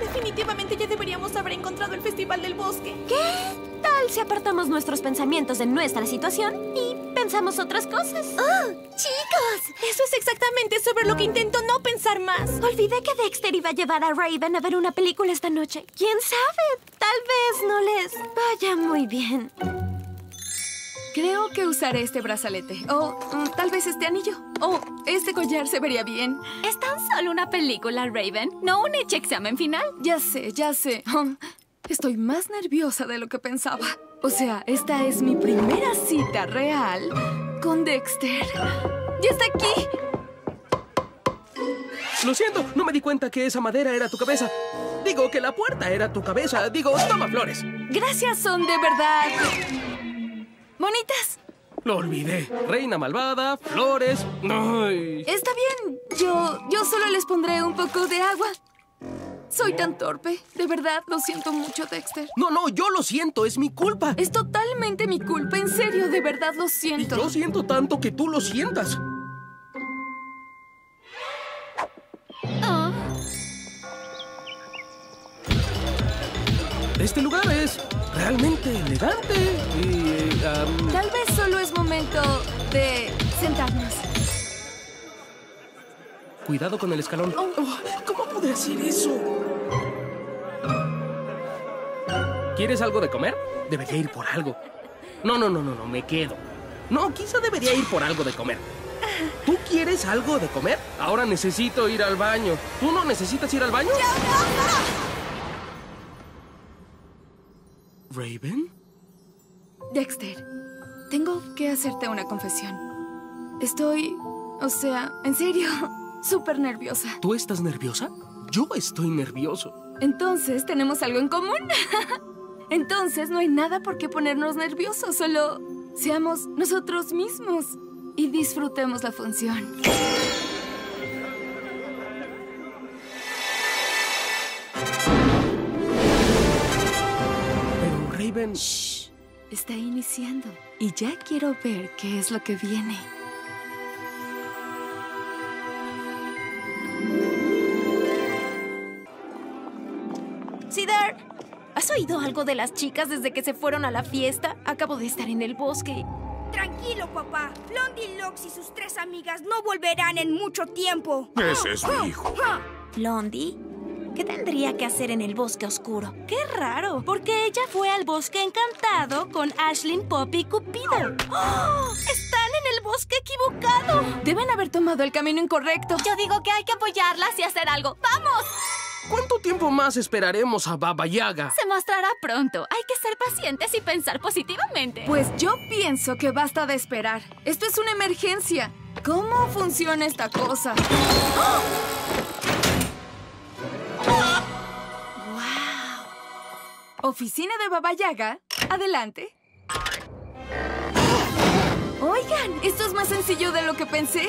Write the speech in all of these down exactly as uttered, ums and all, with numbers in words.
Definitivamente ya deberíamos haber encontrado el Festival del Bosque. ¿Qué tal si apartamos nuestros pensamientos de nuestra situación y pensamos otras cosas? ¡Oh, chicos! Eso es exactamente sobre lo que intento no pensar más. Olvidé que Dexter iba a llevar a Raven a ver una película esta noche. ¿Quién sabe? Tal vez no les vaya muy bien. Creo que usaré este brazalete. O mm, tal vez este anillo. O este collar se vería bien. Es tan solo una película, Raven. No un hecho examen final. Ya sé, ya sé. Estoy más nerviosa de lo que pensaba. O sea, esta es mi primera cita real con Dexter. ¡Ya está aquí! Lo siento, no me di cuenta que esa madera era tu cabeza. Digo, que la puerta era tu cabeza. Digo, toma flores. Gracias, son de verdad... ¡bonitas! Lo olvidé. Reina malvada, flores... ¡Ay! Está bien. Yo... yo solo les pondré un poco de agua. Soy tan torpe. De verdad, lo siento mucho, Dexter. No, no, yo lo siento. Es mi culpa. Es totalmente mi culpa. En serio, de verdad lo siento. Y yo siento tanto que tú lo sientas. Oh. Este lugar es... realmente elegante y... Um... tal vez solo es momento de sentarnos. Cuidado con el escalón. Oh, oh, ¿cómo pude hacer eso? ¿Quieres algo de comer? Debería ir por algo. No, no, no, no, no, me quedo. No, quizá debería ir por algo de comer. ¿Tú quieres algo de comer? Ahora necesito ir al baño. ¿Tú no necesitas ir al baño? ¡Yo no! ¿Raven? Dexter, tengo que hacerte una confesión. Estoy... o sea, en serio, súper nerviosa. ¿Tú estás nerviosa? Yo estoy nervioso. Entonces, ¿tenemos algo en común? Entonces, no hay nada por qué ponernos nerviosos. Solo seamos nosotros mismos y disfrutemos la función. Shh. Está iniciando y ya quiero ver qué es lo que viene. Cedar, ¿has oído algo de las chicas desde que se fueron a la fiesta? Acabo de estar en el bosque. Tranquilo, papá. Blondie Lockes y sus tres amigas no volverán en mucho tiempo. Ese es mi hijo. Blondie... ¿qué tendría que hacer en el bosque oscuro? ¡Qué raro! Porque ella fue al Bosque Encantado con Ashlyn, Poppy y Cupido. ¡Oh! ¡Están en el bosque equivocado! Deben haber tomado el camino incorrecto. Yo digo que hay que apoyarlas y hacer algo. ¡Vamos! ¿Cuánto tiempo más esperaremos a Baba Yaga? Se mostrará pronto. Hay que ser pacientes y pensar positivamente. Pues yo pienso que basta de esperar. Esto es una emergencia. ¿Cómo funciona esta cosa? ¡Oh! ¡Wow! Oficina de Baba Yaga, adelante. Oigan, esto es más sencillo de lo que pensé.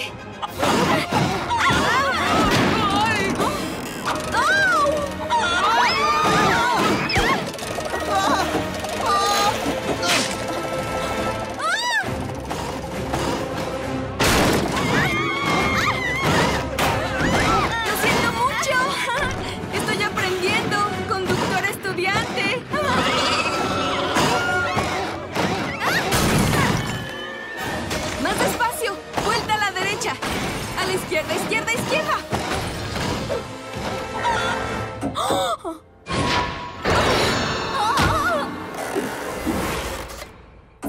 ¡Izquierda, izquierda, izquierda!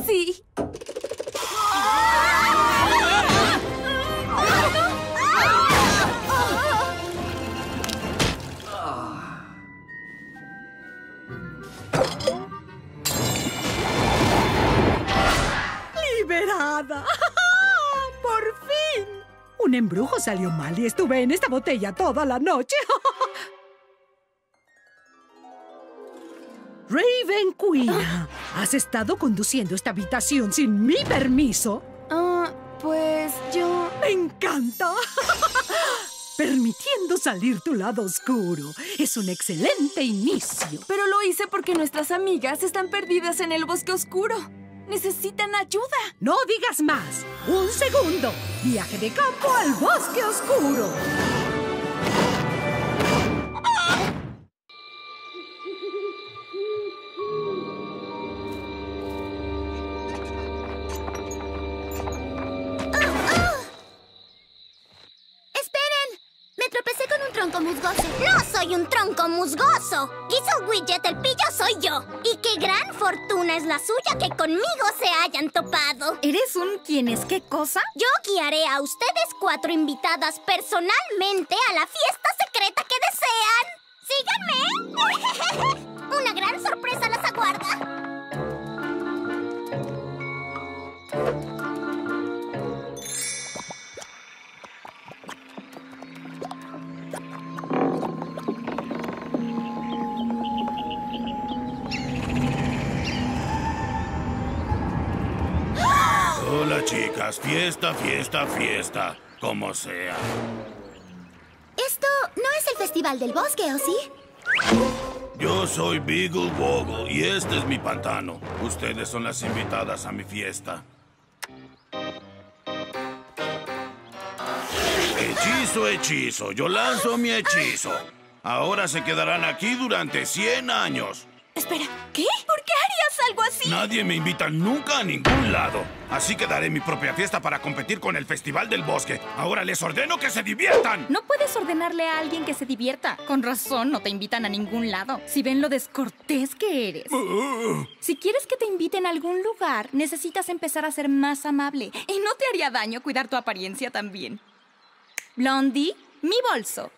Sí. ¡Liberada! Un embrujo salió mal y estuve en esta botella toda la noche. Raven Queen, ¿has estado conduciendo esta habitación sin mi permiso? Ah, uh, pues yo... ¡Me encanta! Permitiendo salir tu lado oscuro. Es un excelente inicio. Pero lo hice porque nuestras amigas están perdidas en el bosque oscuro. ¡Necesitan ayuda! ¡No digas más! ¡Un segundo! ¡Viaje de campo al bosque oscuro! tronco musgoso. No soy un tronco musgoso. Guiso Widget el pillo soy yo. Y qué gran fortuna es la suya que conmigo se hayan topado. ¿Eres un quién es qué cosa? Yo guiaré a ustedes cuatro invitadas personalmente a la fiesta secreta que desean. ¡Síganme! Una gran sorpresa las aguarda. Hola, chicas. Fiesta, fiesta, fiesta. Como sea. Esto no es el Festival del Bosque, ¿o sí? Yo soy Beagle Boggle y este es mi pantano. Ustedes son las invitadas a mi fiesta. Hechizo, hechizo. Yo lanzo mi hechizo. Ahora se quedarán aquí durante cien años. Espera, ¿qué? ¿Por qué harías algo así? Nadie me invita nunca a ningún lado. Así que daré mi propia fiesta para competir con el Festival del Bosque. Ahora les ordeno que se diviertan. No puedes ordenarle a alguien que se divierta. Con razón no te invitan a ningún lado. Si ven lo descortés que eres. Uh. Si quieres que te inviten a algún lugar, necesitas empezar a ser más amable. Y no te haría daño cuidar tu apariencia también. Blondie, mi bolso.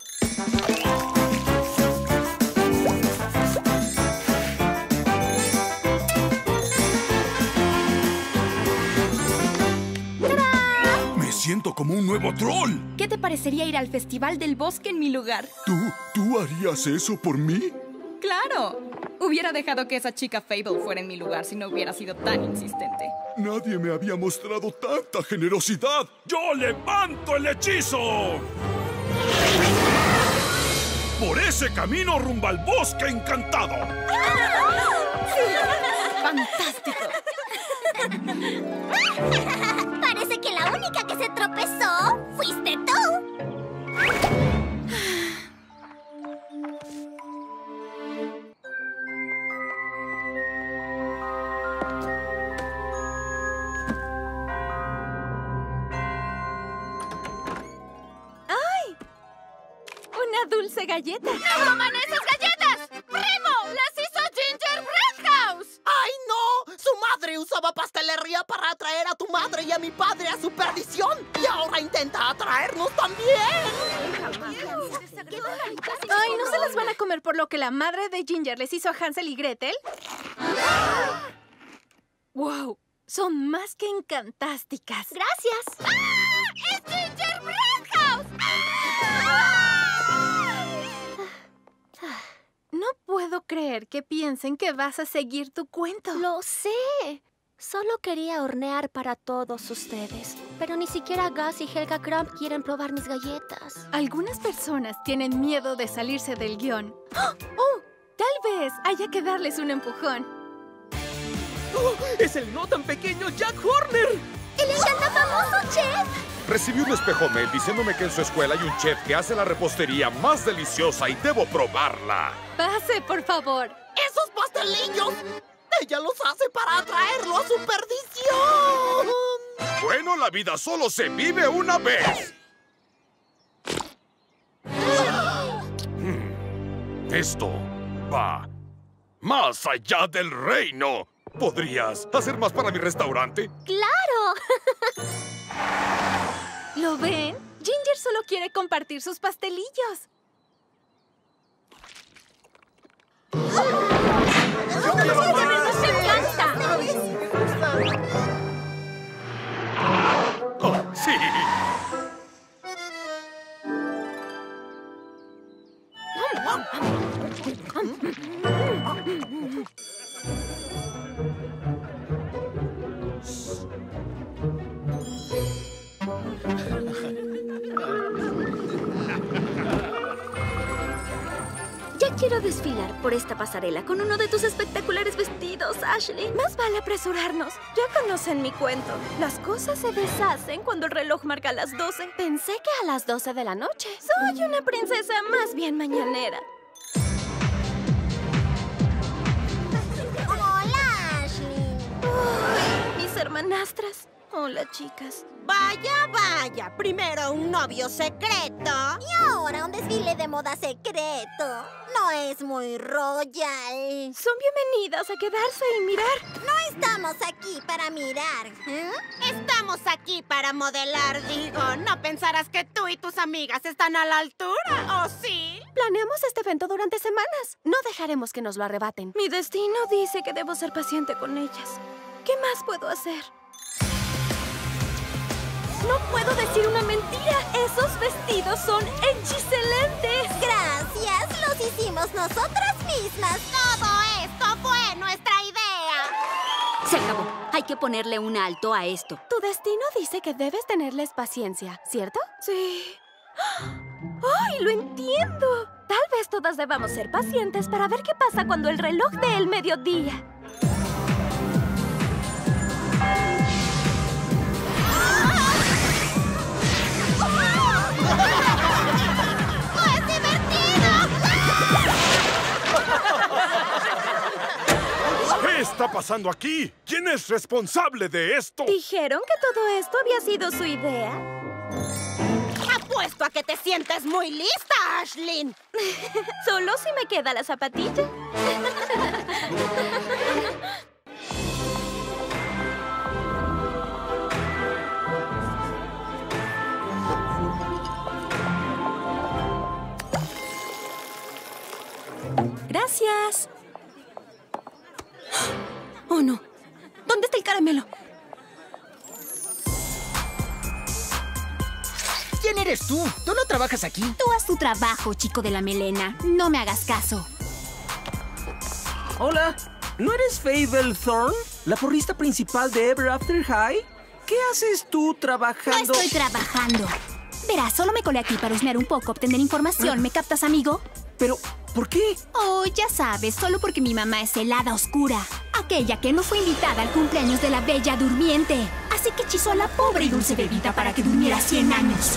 Siento como un nuevo troll. ¿Qué te parecería ir al Festival del Bosque en mi lugar? ¿Tú? ¿Tú harías eso por mí? ¡Claro! Hubiera dejado que esa chica Fable fuera en mi lugar si no hubiera sido tan insistente. Nadie me había mostrado tanta generosidad. ¡Yo levanto el hechizo! ¡Por ese camino rumbo al Bosque Encantado! ¡Fantástico! Parece que la única que se tropezó fuiste tú. ¡Ay! Una dulce galleta. ¡No coman esas galletas! ¡Primo! ¡Las hizo Ginger Breadhouse! ¡Ay, no! ¡Su madre usaba pastelería para atraer a tu madre y a mi padre a su perdición! ¡Y ahora intenta atraernos también! ¡Ay, no se las van a comer por lo que la madre de Ginger les hizo a Hansel y Gretel! ¡Ah! ¡Wow! Son más que encantásticas. ¡Gracias! ¡Ah! ¡Es Ginger Breadhouse! ¡Ah! ¡Ah! No puedo creer que piensen que vas a seguir tu cuento. ¡Lo sé! Solo quería hornear para todos ustedes, pero ni siquiera Gus y Helga Crump quieren probar mis galletas. Algunas personas tienen miedo de salirse del guión. ¡Oh! ¡Oh! Tal vez haya que darles un empujón. ¡Oh! ¡Es el no tan pequeño Jack Horner! ¡El encantafamoso chef! Recibí un espejomel diciéndome que en su escuela hay un chef que hace la repostería más deliciosa y debo probarla. Pase, por favor. ¡Esos pastelillos! ¡Ella los hace para atraerlo a su perdición! Bueno, la vida solo se vive una vez. hmm. Esto va más allá del reino. ¿Podrías hacer más para mi restaurante? ¡Claro! ¿Lo ven? Ginger solo quiere compartir sus pastelillos. Oh, sí. Ya quiero desfilar por esta pasarela con uno de tus espectaculares vestidos, Ashley. Más vale apresurarnos. Ya conocen mi cuento. Las cosas se deshacen cuando el reloj marca las doce. Pensé que a las doce de la noche. Soy una princesa más bien mañanera. Hola, Ashley. Uy, mis hermanastras. Hola, chicas. Vaya, vaya. Primero un novio secreto. Y ahora un desfile de moda secreto. No es muy royal. Son bienvenidas a quedarse y mirar. No estamos aquí para mirar. ¿Eh? Estamos aquí para modelar, digo. No pensarás que tú y tus amigas están a la altura, ¿o sí? Planeamos este evento durante semanas. No dejaremos que nos lo arrebaten. Mi destino dice que debo ser paciente con ellas. ¿Qué más puedo hacer? ¡No puedo decir una mentira! ¡Esos vestidos son excelentes! ¡Gracias! ¡Los hicimos nosotras mismas! ¡Todo esto fue nuestra idea! Se acabó. Hay que ponerle un alto a esto. Tu destino dice que debes tenerles paciencia, ¿cierto? Sí. ¡Ay, lo entiendo! Tal vez todas debamos ser pacientes para ver qué pasa cuando el reloj dé el mediodía. ¡No es divertido! ¿Qué está pasando aquí? ¿Quién es responsable de esto? Dijeron que todo esto había sido su idea. Apuesto a que te sientes muy lista, Ashlyn. Solo si me queda la zapatilla. Gracias. Oh, no. ¿Dónde está el caramelo? ¿Quién eres tú? Tú no trabajas aquí. Tú haz tu trabajo, chico de la melena. No me hagas caso. Hola. ¿No eres Fable Thorne, la porrista principal de Ever After High? ¿Qué haces tú trabajando? No estoy trabajando. Verás, solo me colé aquí para husmear un poco, obtener información. ¿Me captas, amigo? Pero... ¿por qué? Oh, ya sabes, solo porque mi mamá es el hada oscura. Aquella que no fue invitada al cumpleaños de la Bella Durmiente. Así que hechizó a la pobre y dulce bebita para que durmiera cien años.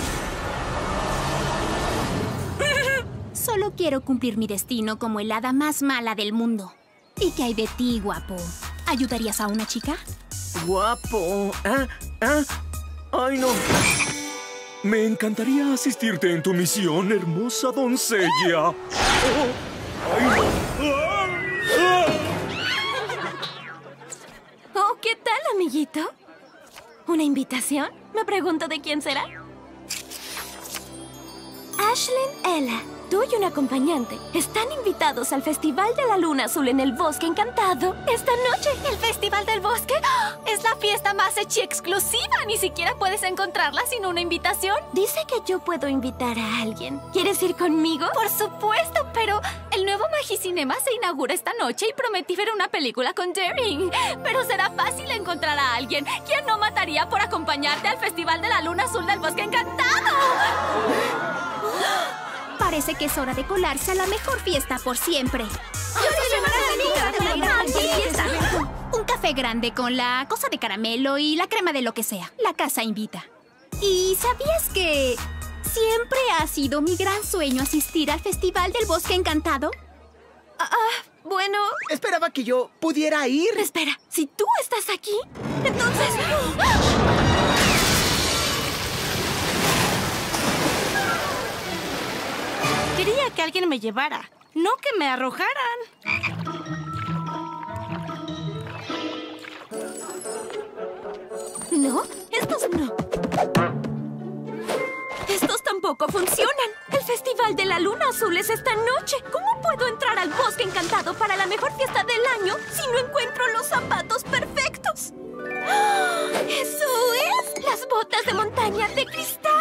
Solo quiero cumplir mi destino como el hada más mala del mundo. ¿Y qué hay de ti, guapo? ¿Ayudarías a una chica? Guapo. ¿Ah? ¿Ah? Ay, no. Me encantaría asistirte en tu misión, hermosa doncella. Oh, oh, ¿qué tal, amiguito? ¿Una invitación? Me pregunto de quién será. Ashlyn Ella, tú y un acompañante están invitados al Festival de la Luna Azul en el Bosque Encantado esta noche. ¿El Festival del Bosque? Es la fiesta más hecha y exclusiva. Ni siquiera puedes encontrarla sin una invitación. Dice que yo puedo invitar a alguien. ¿Quieres ir conmigo? Por supuesto, pero el nuevo Magic Cinema se inaugura esta noche y prometí ver una película con Daring. Pero será fácil encontrar a alguien. ¿Quién no mataría por acompañarte al Festival de la Luna Azul del Bosque Encantado? Parece que es hora de colarse a la mejor fiesta por siempre. Un café grande con la cosa de caramelo y la crema de lo que sea. La casa invita. ¿Y sabías que siempre ha sido mi gran sueño asistir al Festival del Bosque Encantado? Ah, ah, bueno... Esperaba que yo pudiera ir. Espera, si tú estás aquí, entonces... ¡Ah! Quería que alguien me llevara, no que me arrojaran. No, estos no. Estos tampoco funcionan. El Festival de la Luna Azul es esta noche. ¿Cómo puedo entrar al Bosque Encantado para la mejor fiesta del año si no encuentro los zapatos perfectos? ¡Oh! ¡Eso es! Las botas de montaña de cristal.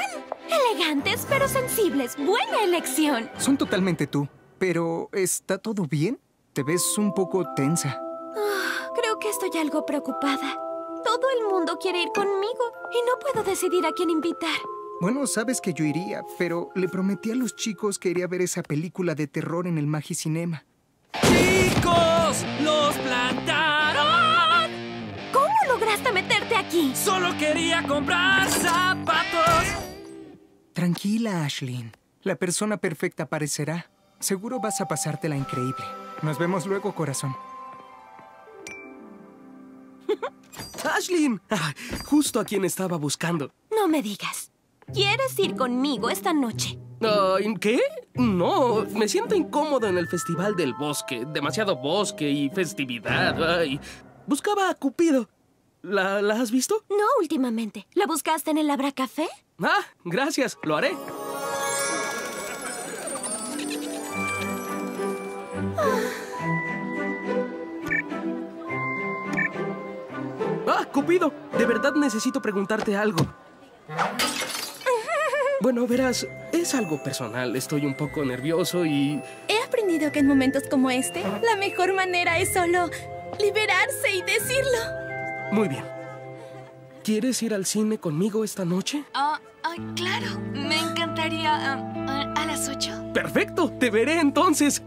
Elegantes, pero sensibles. Buena elección. Son totalmente tú. Pero, ¿está todo bien? Te ves un poco tensa. Oh, creo que estoy algo preocupada. Todo el mundo quiere ir conmigo y no puedo decidir a quién invitar. Bueno, sabes que yo iría, pero le prometí a los chicos que iría a ver esa película de terror en el Magic Cinema. ¡Chicos! ¡Los plantaron! ¿Cómo lograste meterte aquí? ¡Solo quería comprar zapatos! Tranquila, Ashlyn. La persona perfecta aparecerá. Seguro vas a pasártela increíble. Nos vemos luego, corazón. ¡Ashlyn! Ah, justo a quien estaba buscando. No me digas. ¿Quieres ir conmigo esta noche? Uh, ¿Qué? No, me siento incómodo en el Festival del Bosque. Demasiado bosque y festividad. Ay, buscaba a Cupido. ¿La, ¿La has visto? No, últimamente. ¿La buscaste en el Labracafé? Ah, gracias. Lo haré. ¡Ah, Cupido! De verdad necesito preguntarte algo. Bueno, verás, es algo personal. Estoy un poco nervioso y... He aprendido que en momentos como este, la mejor manera es solo liberarse y decirlo. Muy bien. ¿Quieres ir al cine conmigo esta noche? Ah, uh, uh, claro. Me encantaría... Uh, uh, a las ocho. ¡Perfecto! ¡Te veré entonces!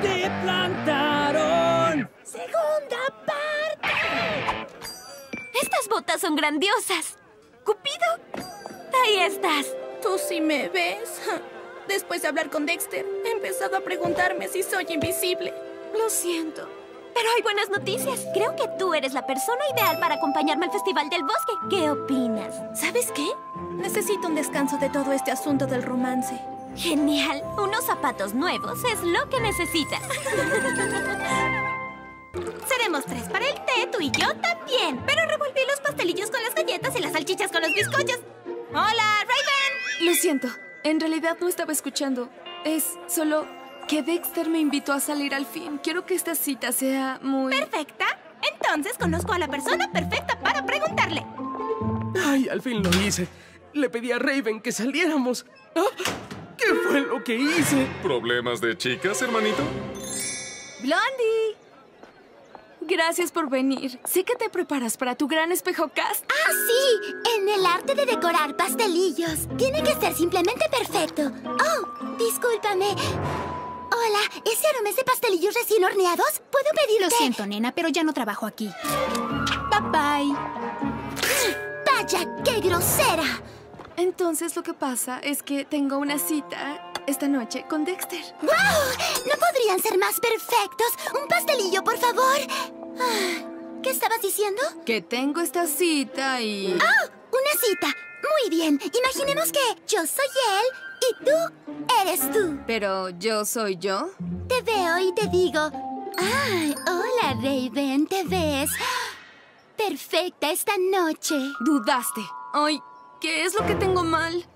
¡Te plantaron! ¡Segunda parte! ¡Estas botas son grandiosas! ¡Cupido! ¡Ahí estás! Tú sí me ves. Después de hablar con Dexter, he empezado a preguntarme si soy invisible. Lo siento. Pero hay buenas noticias. Creo que tú eres la persona ideal para acompañarme al Festival del Bosque. ¿Qué opinas? ¿Sabes qué? Necesito un descanso de todo este asunto del romance. ¡Genial! Unos zapatos nuevos es lo que necesitas. Seremos tres para el té, tú y yo también. Pero revolví los pastelillos con las galletas y las salchichas con los bizcochos. ¡Hola, Raven! Lo siento. En realidad no estaba escuchando. Es solo que Dexter me invitó a salir al fin. Quiero que esta cita sea muy... ¿Perfecta? Entonces conozco a la persona perfecta para preguntarle. ¡Ay, al fin lo hice! Le pedí a Raven que saliéramos. ¡Ah! ¿Qué fue lo que hice? ¿Problemas de chicas, hermanito? ¡Blondie! Gracias por venir. Sé que te preparas para tu gran espejocast. ¡Ah, sí! En el arte de decorar pastelillos. Tiene que ser simplemente perfecto. Oh, discúlpame. Hola, ¿ese aroma es de pastelillos recién horneados? ¿Puedo pedirte? Lo siento, nena, pero ya no trabajo aquí. Bye, bye. ¡Vaya, qué grosera! Entonces, lo que pasa es que tengo una cita esta noche con Dexter. ¡Wow! ¿No podrían ser más perfectos? ¡Un pastelillo, por favor! Ah, ¿qué estabas diciendo? Que tengo esta cita y... ¡Oh! ¡Una cita! Muy bien. Imaginemos que yo soy él y tú eres tú. ¿Pero yo soy yo? Te veo y te digo... ¡Ay! Hola, Raven. ¿Te ves? Perfecta esta noche. Dudaste. Ay... ¿Qué es lo que tengo mal?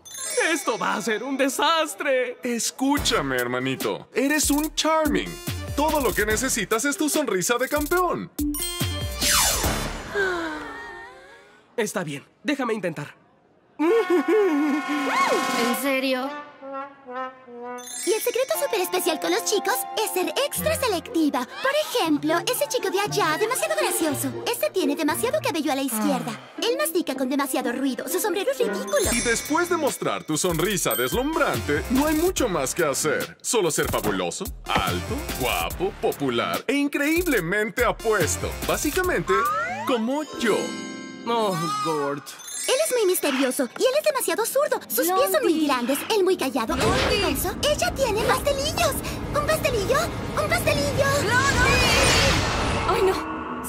¡Esto va a ser un desastre! Escúchame, hermanito. Eres un charming. Todo lo que necesitas es tu sonrisa de campeón. Está bien. Déjame intentar. ¿En serio? Y el secreto súper especial con los chicos es ser extra selectiva. Por ejemplo, ese chico de allá, demasiado gracioso. Este tiene demasiado cabello a la izquierda. Él mastica con demasiado ruido. Su sombrero es ridículo. Y después de mostrar tu sonrisa deslumbrante, no hay mucho más que hacer. Solo ser fabuloso, alto, guapo, popular e increíblemente apuesto. Básicamente, como yo. Oh, Gord. Él es muy misterioso y él es demasiado zurdo. Sus Blondie. pies son muy grandes, él muy callado, él muy falso. ¡Ella tiene pastelillos! ¿Un pastelillo? ¡Un pastelillo! ¡Blondie! ¡Ay, no!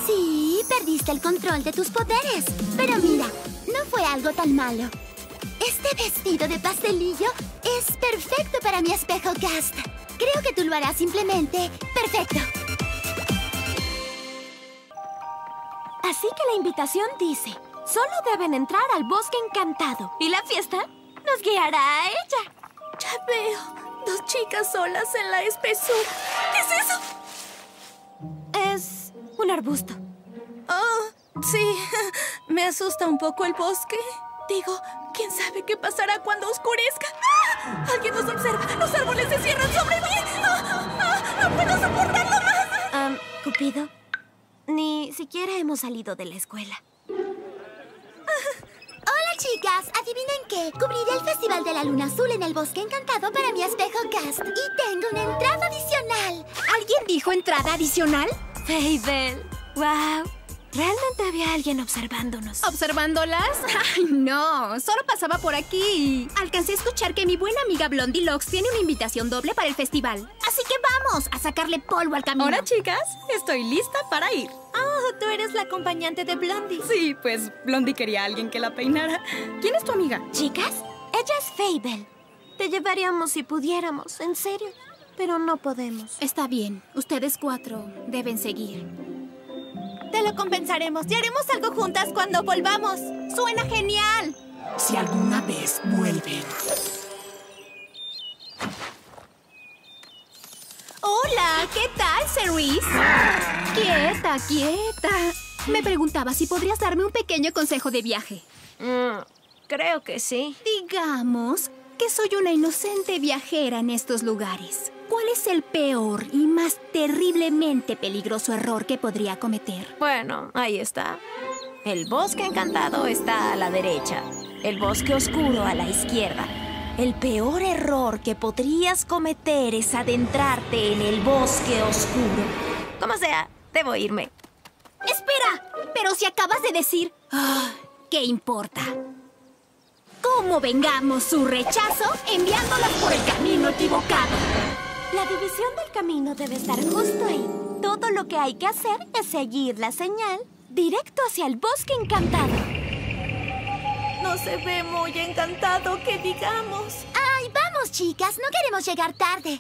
Sí, perdiste el control de tus poderes. Pero mira, no fue algo tan malo. Este vestido de pastelillo es perfecto para mi espejo cast. Creo que tú lo harás simplemente perfecto. Así que la invitación dice... Solo deben entrar al Bosque Encantado. Y la fiesta nos guiará a ella. Ya veo. Dos chicas solas en la espesura. ¿Qué es eso? Es un arbusto. Oh, sí. Me asusta un poco el bosque. Digo, ¿quién sabe qué pasará cuando oscurezca? ¡Ah! Alguien nos observa. Los árboles se cierran sobre mí. ¡No, no, no puedo soportarlo más! Um, Cupido, ni siquiera hemos salido de la escuela. Hola, chicas. ¿Adivinen qué? Cubriré el Festival de la Luna Azul en el Bosque Encantado para mi espejo cast. Y tengo una entrada adicional. ¿Alguien dijo entrada adicional? Fable. ¡Wow! ¿Realmente había alguien observándonos? ¿Observándolas? ¡Ay, no! Solo pasaba por aquí y... alcancé a escuchar que mi buena amiga Blondie Lockes tiene una invitación doble para el festival. Así que vamos a sacarle polvo al camino. Ahora, chicas, estoy lista para ir. Oh, tú eres la acompañante de Blondie. Sí, pues Blondie quería a alguien que la peinara. ¿Quién es tu amiga? Chicas, ella es Fable. Te llevaríamos si pudiéramos, en serio. Pero no podemos. Está bien. Ustedes cuatro deben seguir. Te lo compensaremos y haremos algo juntas cuando volvamos. ¡Suena genial! Si alguna vez vuelven. ¡Hola! ¿Qué tal, Cerise? ¡Quieta, quieta! Me preguntaba si podrías darme un pequeño consejo de viaje. Mm, creo que sí. Digamos que soy una inocente viajera en estos lugares. ¿Cuál es el peor y más terriblemente peligroso error que podría cometer? Bueno, ahí está. El bosque encantado está a la derecha. El bosque oscuro a la izquierda. El peor error que podrías cometer es adentrarte en el bosque oscuro. Como sea, debo irme. ¡Espera! Pero si acabas de decir... Oh, ¿qué importa? ¿Cómo vengamos su rechazo enviándolas por el camino equivocado? La división del camino debe estar justo ahí. Todo lo que hay que hacer es seguir la señal directo hacia el bosque encantado. No se ve muy encantado, que digamos. ¡Ay, vamos, chicas! No queremos llegar tarde.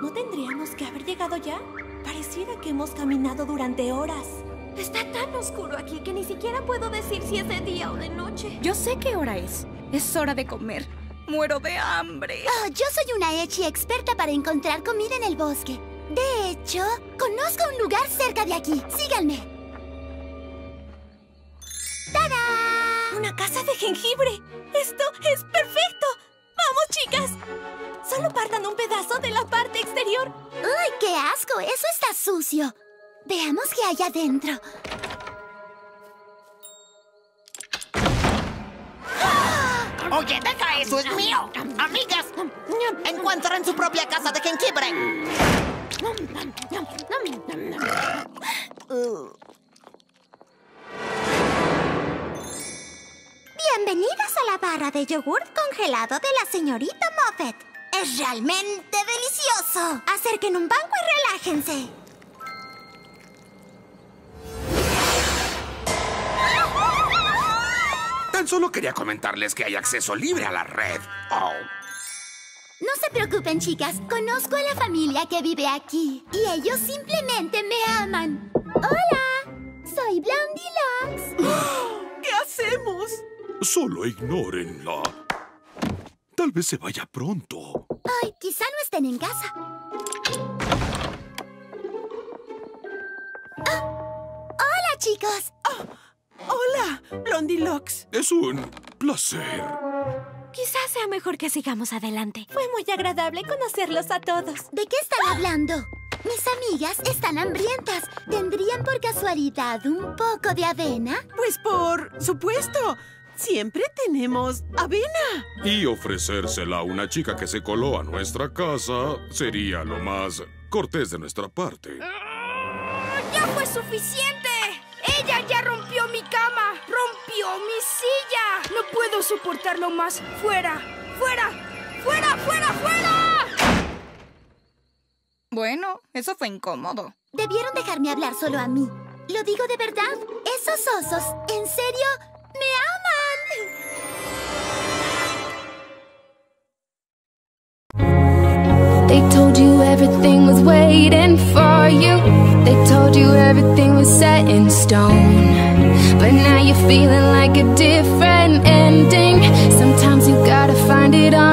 ¿No tendríamos que haber llegado ya? Pareciera que hemos caminado durante horas. Está tan oscuro aquí que ni siquiera puedo decir si es de día o de noche. Yo sé qué hora es. Es hora de comer. Muero de hambre. Oh, yo soy una echi experta para encontrar comida en el bosque. De hecho, conozco un lugar cerca de aquí. Síganme. ¡Tarán! ¡Una casa de jengibre! ¡Esto es perfecto! ¡Vamos, chicas! Solo partan un pedazo de la parte exterior. ¡Uy, qué asco! Eso está sucio. Veamos qué hay adentro. ¡Oye, deja eso! ¡Es mío! ¡Amigas! ¡Encuentren su propia casa de jengibre! Bienvenidas a la barra de yogur congelado de la señorita Moffet. ¡Es realmente delicioso! Acerquen un banco y relájense. Solo quería comentarles que hay acceso libre a la red. Oh. No se preocupen, chicas. Conozco a la familia que vive aquí. Y ellos simplemente me aman. ¡Hola! Soy Blondie Lockes. ¿Qué hacemos? Solo ignórenla. Tal vez se vaya pronto. Ay, quizá no estén en casa. Oh. ¡Hola, chicos! Oh. ¡Hola, Blondie Lockes! Es un placer. Quizás sea mejor que sigamos adelante. Fue muy agradable conocerlos a todos. ¿De qué están hablando? Mis amigas están hambrientas. ¿Tendrían por casualidad un poco de avena? Pues por supuesto. Siempre tenemos avena. Y ofrecérsela a una chica que se coló a nuestra casa sería lo más cortés de nuestra parte. Uh, ¡Ya fue suficiente! ¡Ella ya rompió mi cama! ¡Rompió mi silla! ¡No puedo soportarlo más! ¡Fuera! ¡Fuera! ¡Fuera! ¡Fuera! ¡Fuera! Bueno, eso fue incómodo. Debieron dejarme hablar solo a mí. Lo digo de verdad. Esos osos, en serio, ¡me aman! They told you everything was waiting for you. They told you everything was set in stone. But now you're feeling like a different ending. Sometimes you gotta find it all.